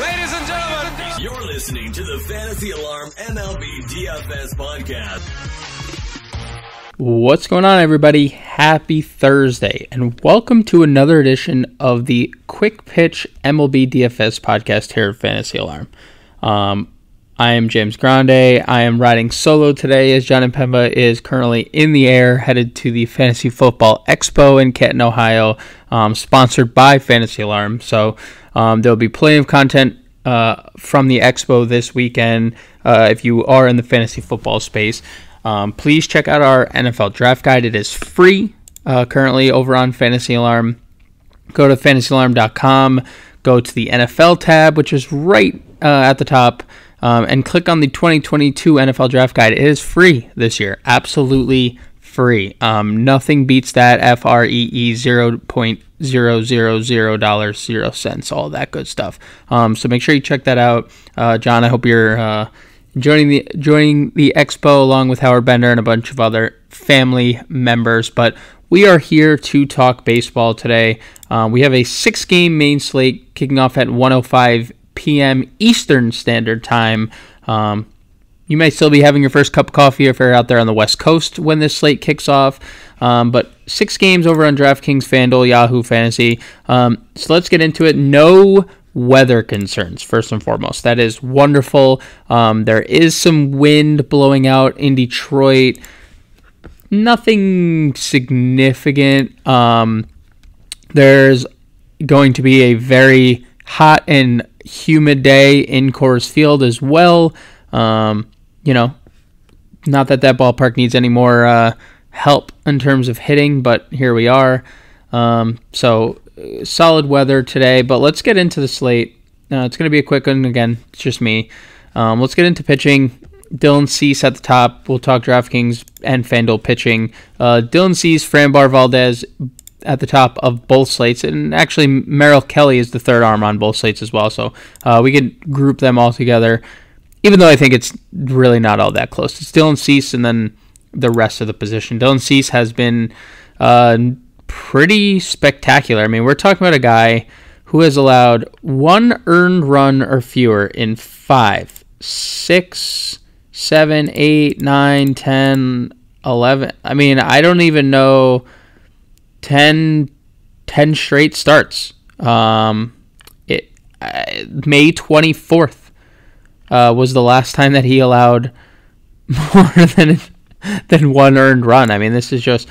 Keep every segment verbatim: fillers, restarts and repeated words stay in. Ladies and gentlemen, you're listening to the Fantasy Alarm M L B D F S podcast. What's going on, everybody? Happy Thursday, and welcome to another edition of the Quick Pitch M L B D F S podcast here at Fantasy Alarm. Um, I am James Grande. I am riding solo today as John and Pemba is currently in the air, headed to the Fantasy Football Expo in Canton, Ohio, um, sponsored by Fantasy Alarm. So, Um, there'll be plenty of content uh, from the expo this weekend. Uh, if you are in the fantasy football space, um, please check out our N F L draft guide. It is free uh, currently over on Fantasy Alarm. Go to fantasy alarm dot com, go to the N F L tab, which is right uh, at the top, um, and click on the twenty twenty-two N F L draft guide. It is free this year, absolutely free. Um, nothing beats that. F R E E zero point zero zero zero dollars, zero cents, all that good stuff. Um, so make sure you check that out. Uh, John, I hope you're uh, joining the joining the expo along with Howard Bender and a bunch of other family members. But we are here to talk baseball today. Uh, we have a six-game main slate kicking off at one oh five p m Eastern Standard Time. Um, you may still be having your first cup of coffee if you're out there on the West Coast when this slate kicks off. Um, but six games over on DraftKings, FanDuel, Yahoo Fantasy. Um, so let's get into it. No weather concerns, first and foremost. That is wonderful. Um, there is some wind blowing out in Detroit. Nothing significant. Um, there's going to be a very hot and humid day in Coors Field as well. Um, you know, not that that ballpark needs any more uh, help in terms of hitting, but here we are. Um, so uh, solid weather today, but let's get into the slate. Uh, it's going to be a quick one. Again, it's just me. Um, let's get into pitching. Dylan Cease at the top. We'll talk DraftKings and FanDuel pitching. Uh, Dylan Cease, Framber Valdez at the top of both slates, and actually Merrill Kelly is the third arm on both slates as well. So uh, we could group them all together, even though I think it's really not all that close. It's Dylan Cease and then the rest of the position. Dylan Cease has been uh, pretty spectacular. I mean, we're talking about a guy who has allowed one earned run or fewer in five, six, seven, eight, nine, ten, eleven. I mean, I don't even know ten, ten straight starts. Um, it uh, May twenty-fourth uh, was the last time that he allowed more than than one earned run. I mean, this is just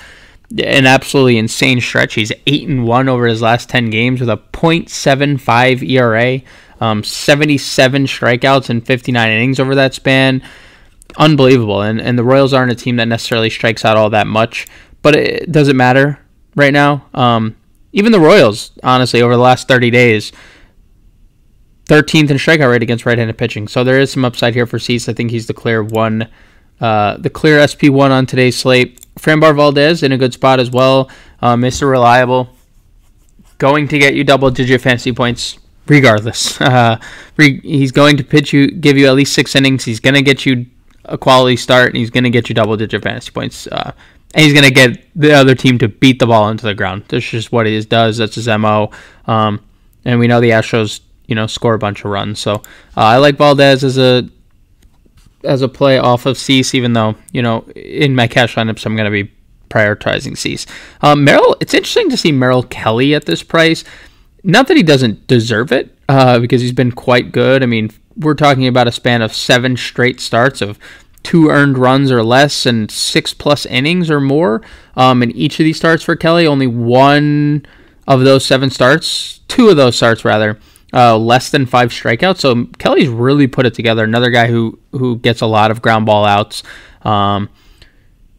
an absolutely insane stretch. He's eight and one over his last ten games with a point seven five E R A, um, seventy-seven strikeouts and fifty-nine innings over that span. Unbelievable. And and the Royals aren't a team that necessarily strikes out all that much, but it doesn't matter right now. Um, even the Royals, honestly, over the last thirty days, thirteenth in strikeout rate against right-handed pitching. So there is some upside here for Cease. I think he's the clear one. Uh, the clear S P one on today's slate. Framber Valdez in a good spot as well. Uh, Mister Reliable. Going to get you double-digit fantasy points regardless. Uh, re- he's going to pitch you, give you at least six innings. He's going to get you a quality start, and he's going to get you double-digit fantasy points. Uh, and he's going to get the other team to beat the ball into the ground. That's just what he does. That's his M O. Um, and we know the Astros, you know, score a bunch of runs. So uh, I like Valdez as a... as a play off of Cease, even though, you know, in my cash lineups, I'm going to be prioritizing Cease. Um, Merrill, it's interesting to see Merrill Kelly at this price. Not that he doesn't deserve it, uh, because he's been quite good. I mean, we're talking about a span of seven straight starts of two earned runs or less and six plus innings or more. Um, in each of these starts for Kelly, only one of those seven starts, two of those starts rather, Uh, less than five strikeouts. So Kelly's really put it together. Another guy who who gets a lot of ground ball outs. Um,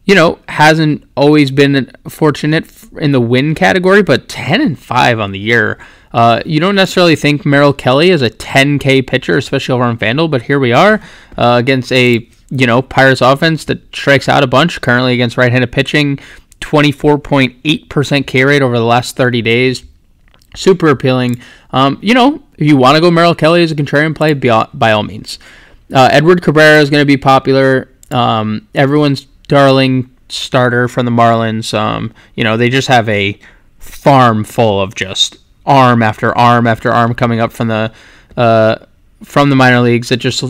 you know, hasn't always been fortunate in the win category, but ten and five on the year. Uh, you don't necessarily think Merrill Kelly is a ten K pitcher, especially over on FanDuel, but here we are uh, against a, you know, Pirates offense that strikes out a bunch currently against right-handed pitching. twenty-four point eight percent K rate over the last thirty days. Super appealing. Um, you know, if you want to go Merrill Kelly as a contrarian play, by all means. Uh, Edward Cabrera is going to be popular. Um, everyone's darling starter from the Marlins. Um, you know, they just have a farm full of just arm after arm after arm coming up from the uh, from the minor leagues that just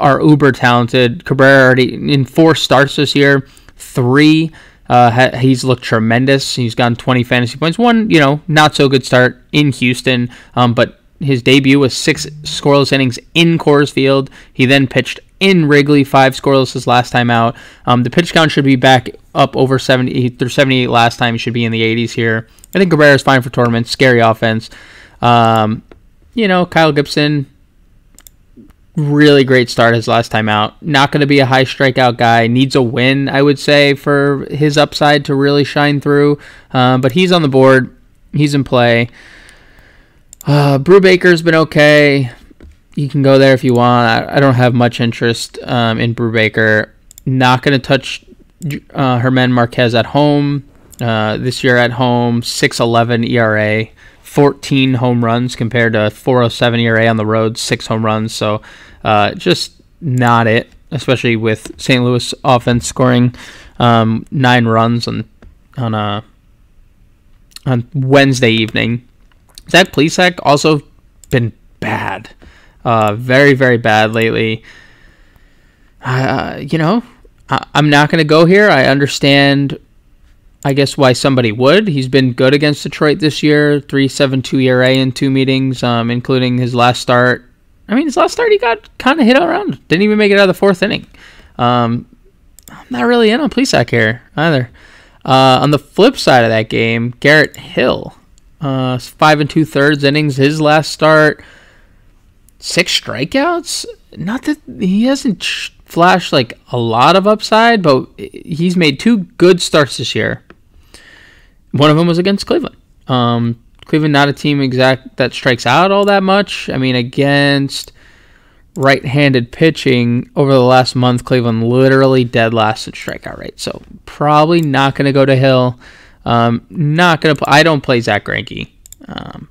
are uber talented. Cabrera already in four starts this year, three. Uh, he's looked tremendous. He's gotten twenty fantasy points. One, you know, not so good start in Houston, um, but his debut was six scoreless innings in Coors Field. He then pitched in Wrigley, five scoreless his last time out. Um, the pitch count should be back up over seventy through seventy-eight last time. He should be in the eighties here. I think Cabrera's fine for tournaments. Scary offense. Um, you know, Kyle Gibson, really great start his last time out. Not going to be a high strikeout guy. Needs a win, I would say, for his upside to really shine through. Uh, but he's on the board. He's in play. Uh, Brubaker's been okay. You can go there if you want. I, I don't have much interest um, in Brubaker. Not going to touch uh, Germán Márquez at home. Uh, this year at home, six eleven E R A, fourteen home runs compared to four oh seven E R A on the road, six home runs. So uh, just not it, especially with Saint Louis offense scoring um, nine runs on on a on Wednesday evening. Zach Plesac also been bad. Uh, very, very bad lately. Uh, you know, I, I'm not going to go here. I understand, I guess, why somebody would. He's been good against Detroit this year. three seventy-two E R A in two meetings, um, including his last start. I mean, his last start, he got kind of hit around. Didn't even make it out of the fourth inning. Um, I'm not really in on Plesac here either. Uh, on the flip side of that game, Garrett Hill. Uh, five and two-thirds innings, his last start. Six strikeouts? Not that he hasn't flashed like a lot of upside, but he's made two good starts this year. One of them was against Cleveland. Um, Cleveland, not a team exact that strikes out all that much. I mean, against right-handed pitching over the last month, Cleveland literally dead last in strikeout rate. So probably not going to go to Hill. Um, not gonna. Pl- I don't play Zack Greinke. Um,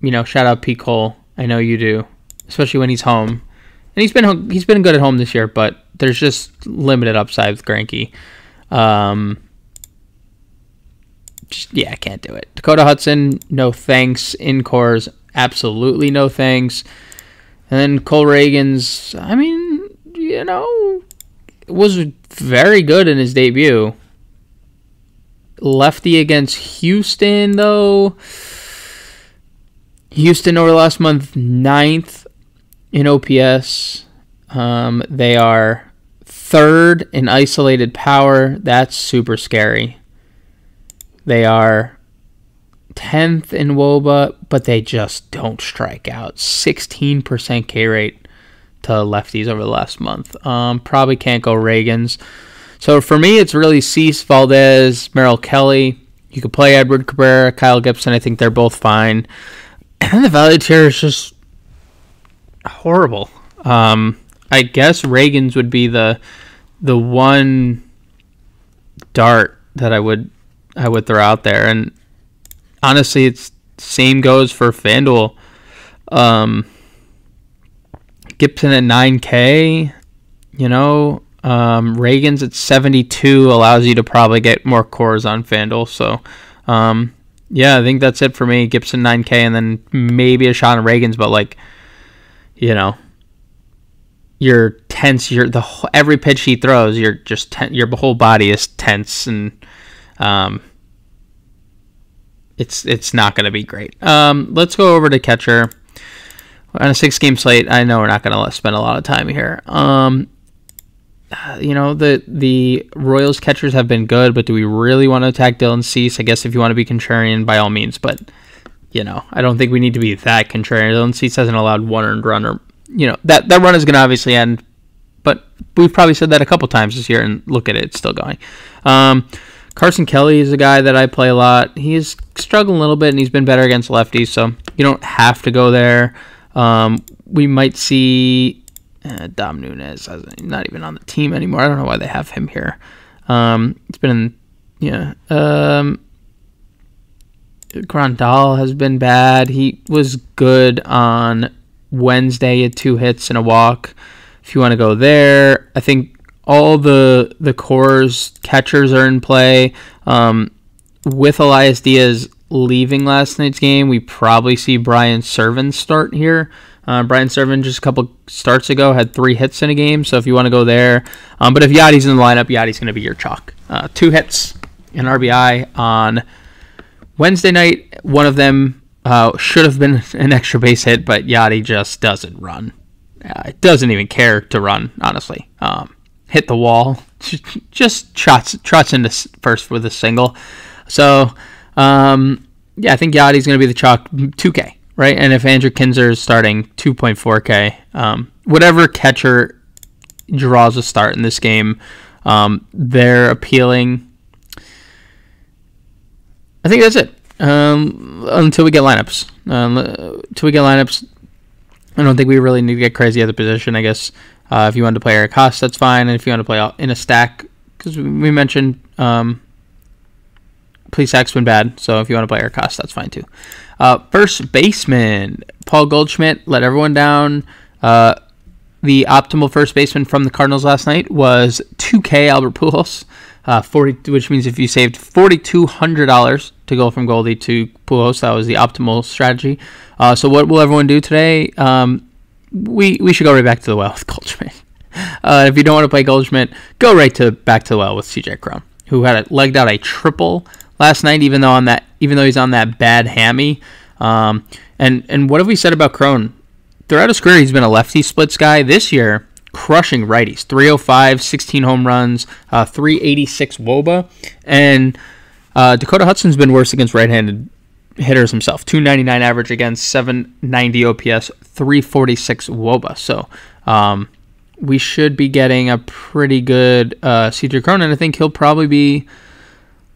you know, shout out Pete Cole. I know you do, especially when he's home, and he's been ho- he's been good at home this year. But there's just limited upside with Greinke. Um, just, yeah, I can't do it. Dakota Hudson, no thanks. In Coors, absolutely no thanks. And then Cole Reagans. I mean, you know, was very good in his debut. Lefty against Houston, though. Houston over the last month, ninth in O P S. Um, they are third in isolated power. That's super scary. They are tenth in W O B A, but they just don't strike out. sixteen percent K rate to lefties over the last month. Um, probably can't go Reagans. So for me, it's really Cease, Valdez, Merrill Kelly. You could play Edward Cabrera, Kyle Gibson. I think they're both fine. And the value tier is just horrible. Um, I guess Reagans would be the the one dart that I would I would throw out there. And honestly, it's same goes for FanDuel. Um, Gibson at nine K, you know. Um, Reagans at seventy-two allows you to probably get more cores on FanDuel. So, um, yeah, I think that's it for me. Gibson nine K and then maybe a shot on Reagans, but like, you know, you're tense. You're the every pitch he throws, you're just ten, your whole body is tense, and um, it's it's not going to be great. Um, let's go over to catcher on a six-game slate. I know we're not going to spend a lot of time here. Um, You know, the the Royals catchers have been good, but do we really want to attack Dylan Cease? I guess if you want to be contrarian, by all means. But, you know, I don't think we need to be that contrarian. Dylan Cease hasn't allowed one earned run. Or, you know, that, that run is going to obviously end. But we've probably said that a couple times this year, and look at it, it's still going. Um, Carson Kelly is a guy that I play a lot. He's struggling a little bit, and he's been better against lefties, so you don't have to go there. Um, we might see... Uh, Dom Nunes, not even on the team anymore. I don't know why they have him here. Um, it's been, yeah. Um, Grandal has been bad. He was good on Wednesday. He had two hits and a walk. If you want to go there, I think all the the Coors catchers are in play. Um, with Elias Diaz leaving last night's game, we probably see Brian Serven start here. Uh, Brian Serven just a couple starts ago had three hits in a game, so if you want to go there. Um, but if Yachty's in the lineup, Yachty's going to be your chalk. Uh, two hits, an R B I on Wednesday night. One of them uh, should have been an extra base hit, but Yachty just doesn't run. Uh, doesn't even care to run, honestly. Um, hit the wall, just trots, trots into first with a single. So, um, yeah, I think Yachty's going to be the chalk two K. Right, and if Andrew Kinzer is starting two point four K, um, whatever catcher draws a start in this game, um, they're appealing. I think that's it um, until we get lineups. Um, until we get lineups, I don't think we really need to get crazy at the position, I guess. Uh, if you want to play Eric Haas, that's fine. And if you want to play in a stack, because we mentioned um, please stack's been bad, so if you want to play Eric Haas, that's fine too. Uh, first baseman, Paul Goldschmidt let everyone down. Uh, the optimal first baseman from the Cardinals last night was two K Albert Pujols, uh, forty, which means if you saved four thousand two hundred dollars to go from Goldie to Pujols, that was the optimal strategy. Uh, so what will everyone do today? Um, we we should go right back to the well with Goldschmidt. Uh, if you don't want to play Goldschmidt, go right to back to the well with C J Cron, who had a, legged out a triple last night, even though on that, even though he's on that bad hammy. Um, and and what have we said about Cron? Throughout his career, he's been a lefty splits guy. This year, crushing righties, three oh five, sixteen home runs, uh, three eighty-six wOBA, and uh, Dakota Hudson's been worse against right-handed hitters himself. two ninety-nine average against, seven ninety O P S, three forty-six wOBA. So um, we should be getting a pretty good uh, C J Cron, and I think he'll probably be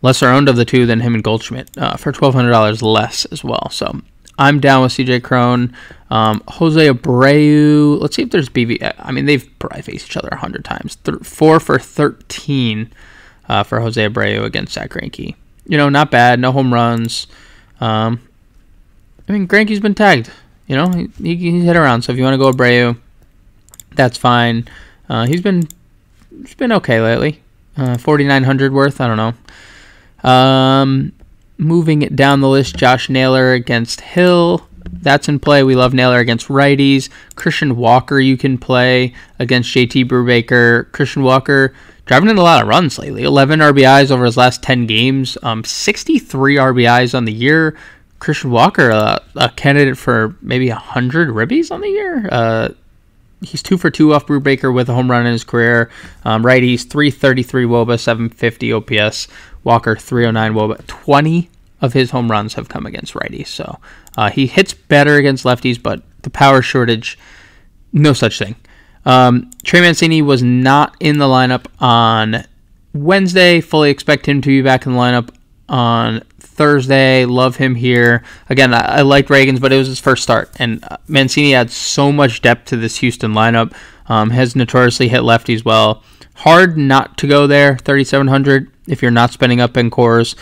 lesser owned of the two than him and Goldschmidt, uh, for twelve hundred dollars less as well. So I'm down with C J Cron. Um, Jose Abreu, let's see if there's B V. I mean, they've probably faced each other a hundred times. Th four for thirteen uh, for Jose Abreu against Zack Greinke. You know, not bad. No home runs. Um, I mean, Greinke's been tagged. You know, he, he, he's hit around. So if you want to go Abreu, that's fine. Uh, he's been he's been okay lately. Uh, forty-nine hundred worth. I don't know. Um, moving it down the list, Josh Naylor against Hill, that's in play. We love Naylor against righties. Christian Walker you can play against J T Brubaker. Christian Walker driving in a lot of runs lately, eleven R B Is over his last ten games, um, sixty-three R B Is on the year. Christian Walker, uh, a candidate for maybe one hundred ribbies on the year. Uh, he's two for two off Brubaker with a home run in his career. Um, righties, three thirty-three wOBA, seven fifty O P S. Walker, three oh nine wOBA. twenty of his home runs have come against righties. So uh, he hits better against lefties, but the power shortage, no such thing. Um, Trey Mancini was not in the lineup on Wednesday. Fully expect him to be back in the lineup on Thursday. Love him here. Again, I, I liked Reagan's, but it was his first start. And Mancini adds so much depth to this Houston lineup. Um, has notoriously hit lefties well. Hard not to go there, thirty-seven hundred, if you're not spending up in cores.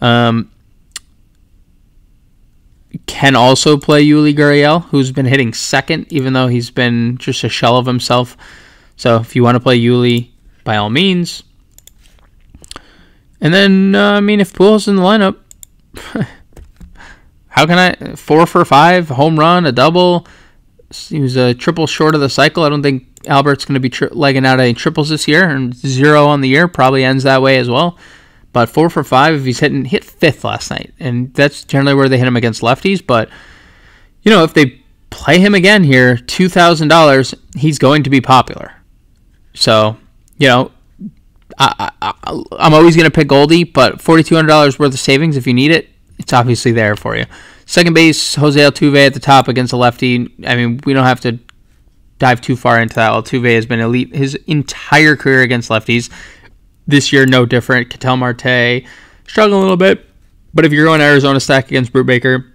Um, can also play Yuli Gurriel, who's been hitting second, even though he's been just a shell of himself. So if you want to play Yuli, by all means. And then, uh, I mean, if Pujols in the lineup, how can I? Four for five, home run, a double. He was a triple short of the cycle. I don't think Albert's going to be tri legging out any triples this year, and zero on the year probably ends that way as well. But four for five, if he's hitting, hit fifth last night, and that's generally where they hit him against lefties. But you know, if they play him again here, two thousand dollars, he's going to be popular. So you know, I, I, I, I'm always going to pick Goldie, but forty two hundred dollars worth of savings if you need it, it's obviously there for you. Second base, Jose Altuve at the top against a lefty. I mean, we don't have to dive too far into that. Altuve has been elite his entire career against lefties. This year, no different. Ketel Marte struggling a little bit, but if you're going Arizona stack against Brubaker,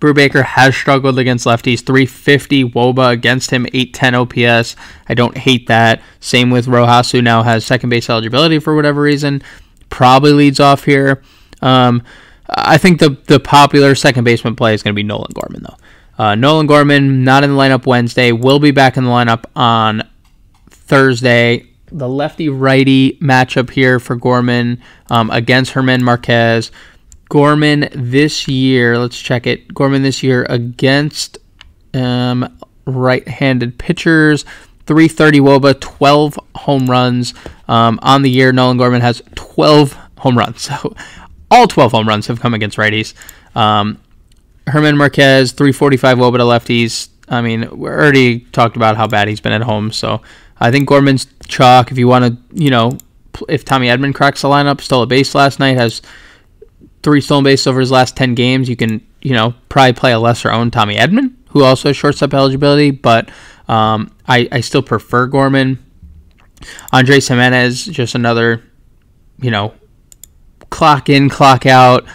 Brubaker has struggled against lefties. three fifty wOBA against him, eight ten O P S. I don't hate that. Same with Rojas, who now has second base eligibility for whatever reason. Probably leads off here. Um, I think the the popular second baseman play is going to be Nolan Gorman, though. Uh, Nolan Gorman, not in the lineup Wednesday, will be back in the lineup on Thursday. The lefty-righty matchup here for Gorman um, against Germán Márquez. Gorman this year, let's check it. Gorman this year against um, right-handed pitchers. three thirty wOBA, twelve home runs um, on the year. Nolan Gorman has twelve home runs, so all twelve home runs have come against righties. Um, Germán Márquez, three forty-five wOBA to lefties. I mean, we already talked about how bad he's been at home, so I think Gorman's chalk. If you want to, you know, if Tommy Edman cracks the lineup, stole a base last night, has three stolen bases over his last ten games, you can, you know, probably play a lesser-owned Tommy Edman, who also has shortstop eligibility, but um, I, I still prefer Gorman. Andrés Giménez, just another, you know, clock in, clock out,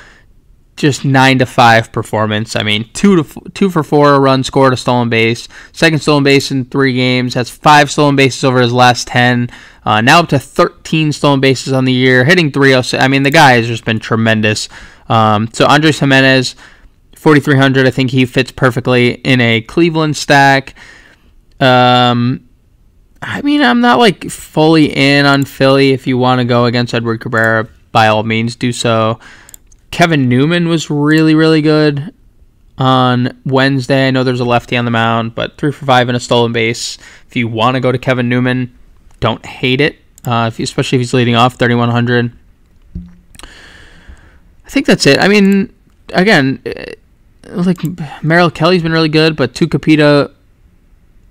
just nine to five performance. I mean, two to two for four, a run scored, a stolen base. Second stolen base in three games. Has five stolen bases over his last ten. Uh, now up to thirteen stolen bases on the year. Hitting three oh six. I mean, the guy has just been tremendous. Um, so Andrés Giménez, forty-three hundred. I think he fits perfectly in a Cleveland stack. Um, I mean, I'm not like fully in on Philly. If you want to go against Edward Cabrera, by all means, do so. Kevin Newman was really, really good on Wednesday. I know there's a lefty on the mound, but three for five and a stolen base. If you want to go to Kevin Newman, don't hate it, uh, if you, especially if he's leading off, thirty-one hundred. I think that's it. I mean, again, it, like Merrill Kelly's been really good, but Tucapita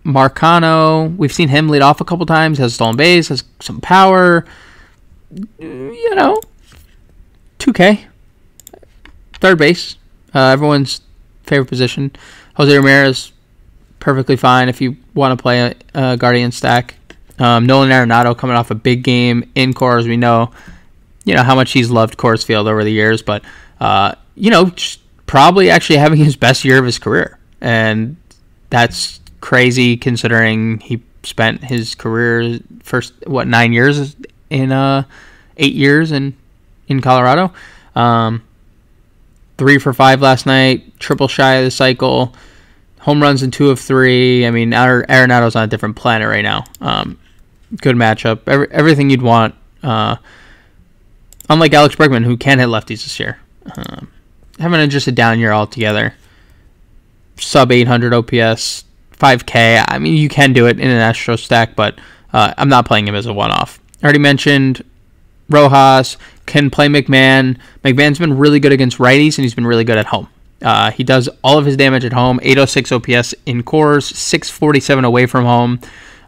Marcano, we've seen him lead off a couple times, has stolen base, has some power. You know, two K. Third base, uh, everyone's favorite position. Jose Ramirez, perfectly fine if you want to play a, a Guardian stack. Um, Nolan Arenado coming off a big game in Coors. We know, you know, how much he's loved Coors Field over the years, but, uh, you know, just probably actually having his best year of his career. And that's crazy considering he spent his career first, what, nine years in uh, eight years in, in Colorado. Um Three for five last night, triple shy of the cycle, home runs in two of three. I mean, Arenado's on a different planet right now. Um, good matchup, Every, everything you'd want. Uh, unlike Alex Bregman, who can hit lefties this year, um, having just a down year altogether. Sub eight hundred O P S, five K. I mean, you can do it in an Astro stack, but uh, I'm not playing him as a one-off. I already mentioned Rojas. Can play McMahon. McMahon's been really good against righties, and he's been really good at home. Uh, he does all of his damage at home. eight oh six O P S in Coors, six forty-seven away from home,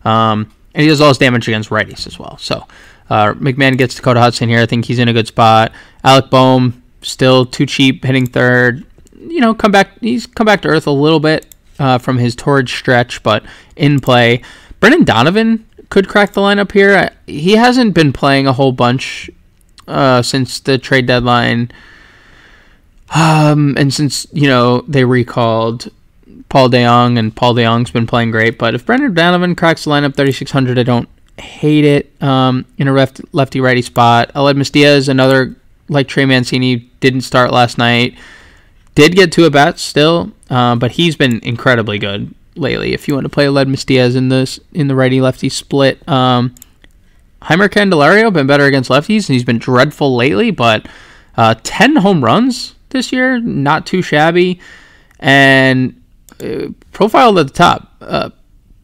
um, and he does all his damage against righties as well. So uh, McMahon gets Dakota Hudson here. I think he's in a good spot. Alec Boehm still too cheap, hitting third. You know, come back. He's come back to earth a little bit uh, from his torrid stretch, but in play. Brendan Donovan could crack the lineup here. He hasn't been playing a whole bunch Uh, since the trade deadline, um, and since, you know, they recalled Paul DeJong, and Paul DeJong's been playing great. But if Brendan Donovan cracks the lineup, thirty-six hundred, I don't hate it um, in a left, lefty-righty spot. Eled Mestias, another, like Trey Mancini, didn't start last night. Did get two at-bats still, uh, but he's been incredibly good lately. If you want to play Eled Mestias in, this, in the righty-lefty split, um... Heimer Candelario, been better against lefties, and he's been dreadful lately, but uh, ten home runs this year, not too shabby. And uh, profiled at the top, uh,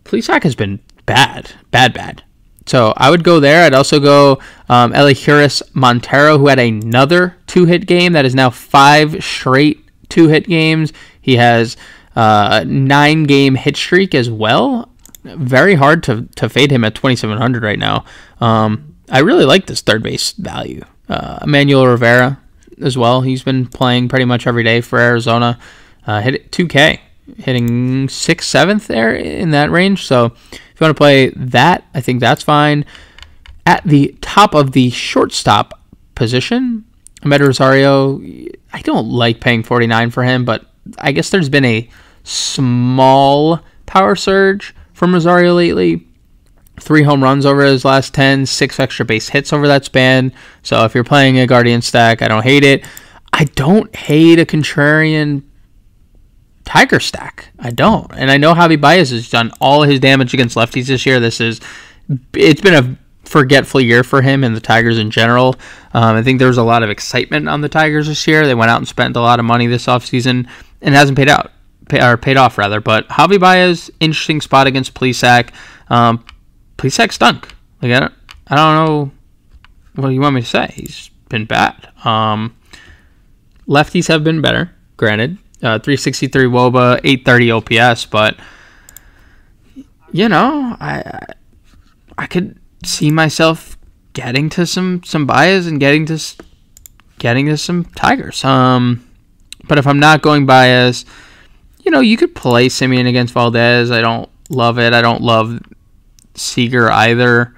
Plesac has been bad, bad, bad. So I would go there. I'd also go um, Eleuterio Montero, who had another two-hit game. That is now five straight two-hit games. He has uh, a nine-game hit streak as well. Very hard to, to fade him at twenty-seven hundred right now. Um, I really like this third base value. Uh, Emmanuel Rivera as well. He's been playing pretty much every day for Arizona. Uh, hit it two K, hitting sixth, seventh there in that range. So if you want to play that, I think that's fine. At the top of the shortstop position, Ahmed Rosario, I don't like paying forty-nine for him, but I guess there's been a small power surge from Rosario lately. Three home runs over his last ten, six extra base hits over that span. So if you're playing a Guardian stack, I don't hate it. I don't hate a contrarian Tiger stack. I don't. And I know Javi Baez has done all his damage against lefties this year. This is, it's been a forgetful year for him and the Tigers in general. Um, I think there was a lot of excitement on the Tigers this year. They went out and spent a lot of money this offseason and it hasn't paid out. pay, or paid off rather. But Javi Baez, interesting spot against Plesac. Um, Plesac stunk. Like, I don't, I don't know what you want me to say. He's been bad. Um, lefties have been better, granted. Uh, three sixty-three W O B A, eight thirty O P S, but you know, I I could see myself getting to some some Baez and getting to getting to some Tigers. Um, but if I'm not going Baez, you know, you could play Simeon against Valdez. I don't love it. I don't love Seager either.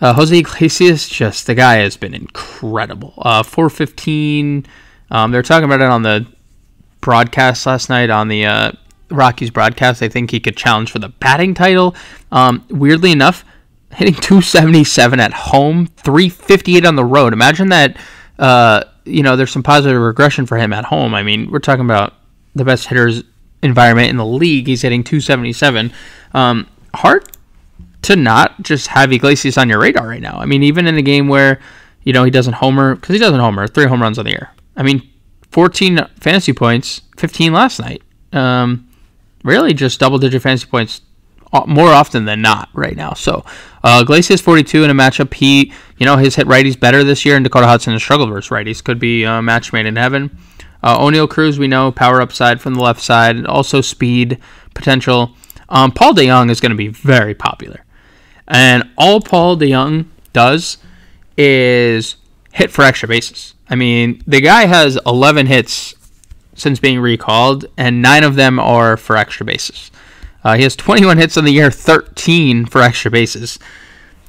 Uh, Jose Iglesias, just the guy has been incredible. Uh, four fifteen. Um, they were talking about it on the broadcast last night on the uh, Rockies broadcast. I think he could challenge for the batting title. Um, weirdly enough, hitting two seventy-seven at home, three fifty-eight on the road. Imagine that. Uh, you know, there's some positive regression for him at home. I mean, we're talking about the best hitters environment in the league. He's hitting two seventy-seven. Um, hard to not just have Iglesias on your radar right now. I mean, even in a game where, you know, he doesn't homer, because he doesn't homer, three home runs on the year. I mean, fourteen fantasy points, fifteen last night. Um, really just double-digit fantasy points more often than not right now. So, uh, Iglesias forty-two in a matchup. He, you know, his hit righties better this year, and Dakota Hudson has struggled versus righties. Could be a match made in heaven. Uh, O'Neill Cruz, we know, power upside from the left side. Also speed potential. Um, Paul DeJong is going to be very popular. And all Paul DeJong does is hit for extra bases. I mean, the guy has eleven hits since being recalled, and nine of them are for extra bases. Uh, he has twenty-one hits on the year, thirteen for extra bases.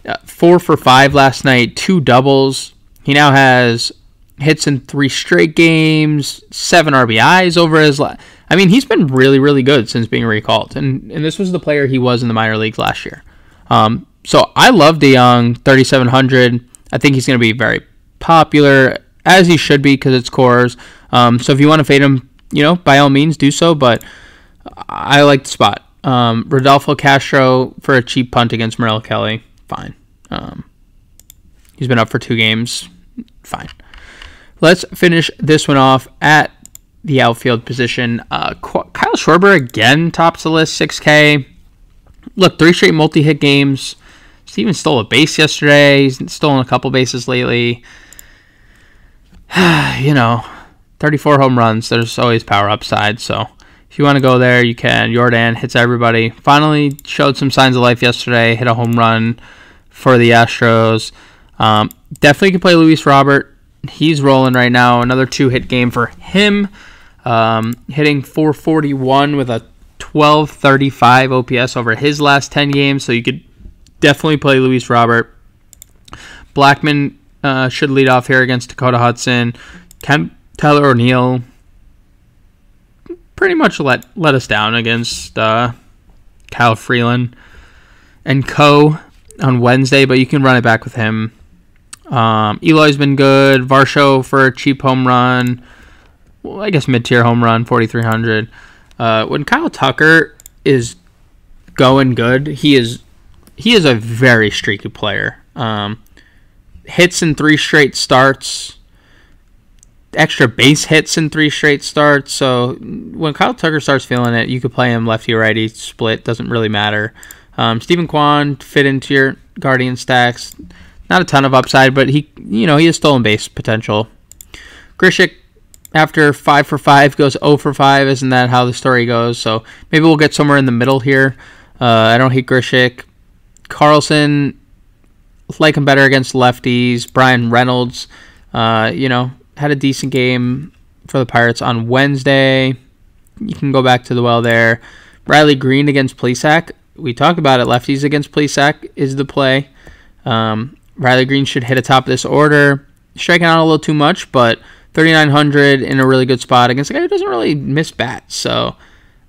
Uh, four for five last night, two doubles. He now has hits in three straight games, seven R B Is over his last. I mean, he's been really, really good since being recalled, and and this was the player he was in the minor leagues last year. Um, so I love DeJong, thirty-seven hundred. I think he's going to be very popular, as he should be, because it's cores. Um, so if you want to fade him, you know, by all means do so, but I like the spot. Um, Rodolfo Castro for a cheap punt against Merrill Kelly, fine. Um, he's been up for two games, fine. Let's finish this one off at the outfield position. Uh, Kyle Schwarber again tops the list, six K. Look, three straight multi-hit games. Steven stole a base yesterday. He's stolen a couple bases lately. You know, thirty-four home runs. There's always power upside, so if you want to go there, you can. Yordan hits everybody. Finally showed some signs of life yesterday. Hit a home run for the Astros. Um, definitely can play Luis Robert. He's rolling right now. Another two-hit game for him. Um, hitting four forty-one with a twelve thirty-five O P S over his last ten games, so you could definitely play Luis Robert. Blackman Uh, should lead off here against Dakota Hudson. Ken, Tyler O'Neill pretty much let let us down against uh, Kyle Freeland and co on Wednesday, but you can run it back with him. Um, Eloy's been good. Varsho for a cheap home run. Well, I guess mid-tier home run, forty-three hundred. Uh, when Kyle Tucker is going good, he is he is a very streaky player. Um, hits in three straight starts, extra base hits in three straight starts. So when Kyle Tucker starts feeling it, you could play him lefty righty split, doesn't really matter. um Stephen Kwan fit into your Guardian stacks. Not a ton of upside, but he you know he has stolen base potential. Grishik, after five for five, goes oh for five. Isn't that how the story goes? So maybe we'll get somewhere in the middle here. uh I don't hate Grishik. Carlson, like him better against lefties. Brian Reynolds, uh, you know, had a decent game for the Pirates on Wednesday. You can go back to the well there. Riley Green against Plesac. We talked about it. Lefties against Plesac is the play. Um, Riley Green should hit atop this order. Striking out a little too much, but thirty-nine hundred in a really good spot against a guy who doesn't really miss bats. So,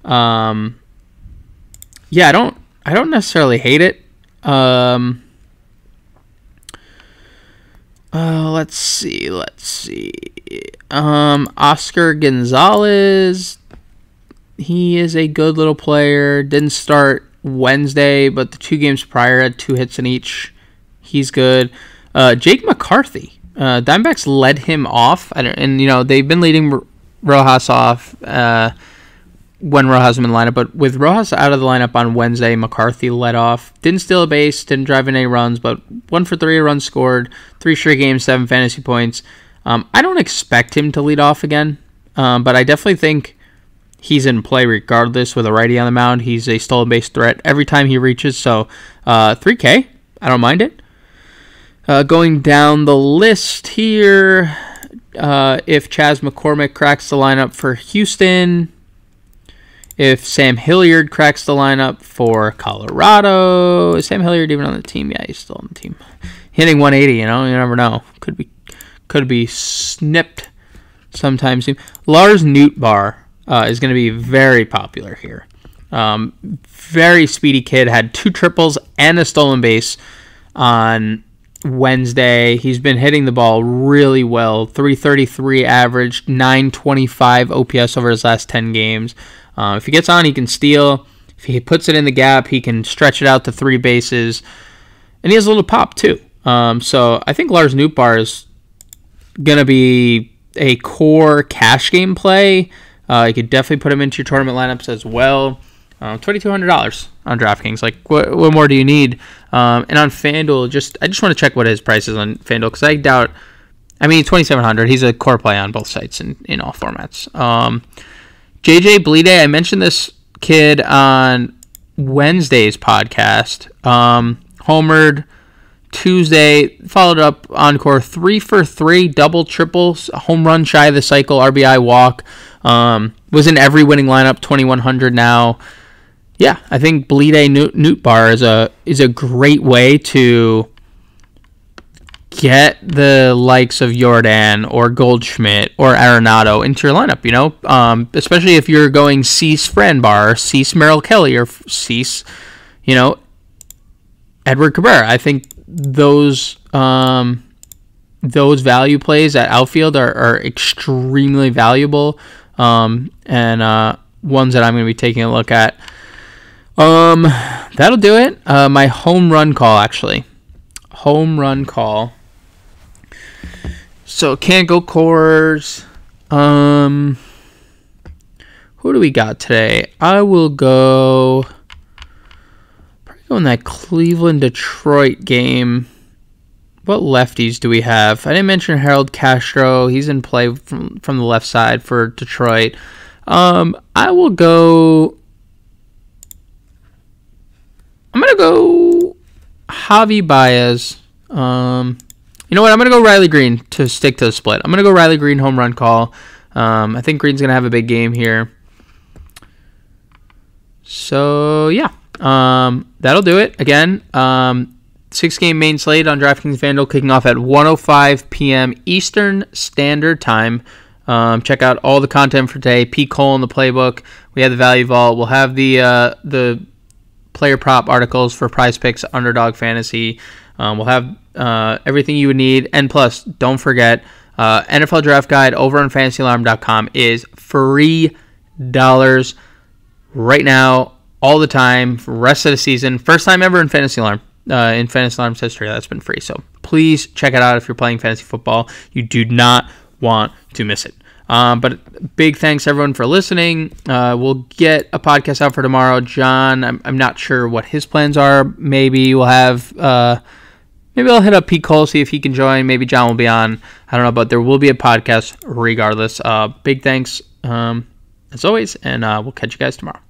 um, yeah, I don't, I don't necessarily hate it. Um... Uh, let's see, let's see. Um, Oscar Gonzalez, he is a good little player. Didn't start Wednesday, but the two games prior had two hits in each. He's good. Uh, Jake McCarthy, uh, Diamondbacks led him off. I don't, and you know they've been leading Rojas off. Uh, when Rojas was in the lineup, but with Rojas out of the lineup on Wednesday, McCarthy led off. Didn't steal a base, didn't drive in any runs, but one for three runs scored, three straight games, seven fantasy points. Um, I don't expect him to lead off again, um, but I definitely think he's in play regardless with a righty on the mound. He's a stolen base threat every time he reaches, so uh, three K, I don't mind it. Uh, going down the list here, uh, if Chas McCormick cracks the lineup for Houston, if Sam Hilliard cracks the lineup for Colorado, is Sam Hilliard even on the team? Yeah, he's still on the team. Hitting one eighty, you know, you never know. Could be could be snipped sometime soon. Lars Nootbaar uh, is going to be very popular here. Um, very speedy kid, had two triples and a stolen base on Wednesday. He's been hitting the ball really well. three thirty-three average, nine twenty-five O P S over his last ten games. Uh, if he gets on, he can steal. If he puts it in the gap, he can stretch it out to three bases. And he has a little pop, too. Um, so I think Lars Nootbaar is going to be a core cash game play. Uh, you could definitely put him into your tournament lineups as well. Um, twenty-two hundred dollars on DraftKings. Like, what, what more do you need? Um, and on FanDuel, just I just want to check what his price is on FanDuel because I doubt. I mean, twenty-seven hundred dollars. He's a core play on both sites and in, in all formats. Um, J J Bleday, I mentioned this kid on Wednesday's podcast. Um, homered Tuesday, followed up encore three for three, double, triple, home run shy of the cycle, R B I walk. Um, was in every winning lineup, twenty-one hundred now. Yeah, I think Bleday Nootbaar is a is a great way to get the likes of Jordan or Goldschmidt or Arenado into your lineup, you know, um, especially if you're going Cease Franbar, Cease Merrill Kelly, or Cease, you know, Edward Cabrera. I think those um, those value plays at outfield are, are extremely valuable um, and uh, ones that I'm going to be taking a look at. Um, that'll do it. Uh, my home run call, actually. Home run call. So can't go cores. Um, who do we got today? I will go. Probably go in that Cleveland Detroit game. What lefties do we have? I didn't mention Harold Castro. He's in play from from the left side for Detroit. Um, I will go. I'm gonna go Javi Baez. Um, you know what? I'm going to go Riley Green to stick to the split. I'm going to go Riley Green home run call. Um, I think Green's going to have a big game here. So, yeah. Um, that'll do it. Again, um, six-game main slate on DraftKings FanDuel kicking off at one oh five p m Eastern Standard Time. Um, check out all the content for today. P. Cole in the playbook. We have the Value Vault. We'll have the uh, the... player prop articles for Prize Picks, Underdog Fantasy. Um, we'll have uh, everything you would need. And plus, don't forget, uh, N F L Draft Guide over on fantasy alarm dot com is free dollars right now, all the time, for the rest of the season. First time ever in Fantasy Alarm, uh, in Fantasy Alarm's history, that's been free. So please check it out if you're playing fantasy football. You do not want to miss it. Um, but big thanks, everyone, for listening. Uh, we'll get a podcast out for tomorrow. John, I'm, I'm not sure what his plans are. Maybe we'll have, uh, maybe I'll hit up Pete Cole, see if he can join. Maybe John will be on. I don't know, but there will be a podcast regardless. Uh, big thanks, um, as always, and uh, we'll catch you guys tomorrow.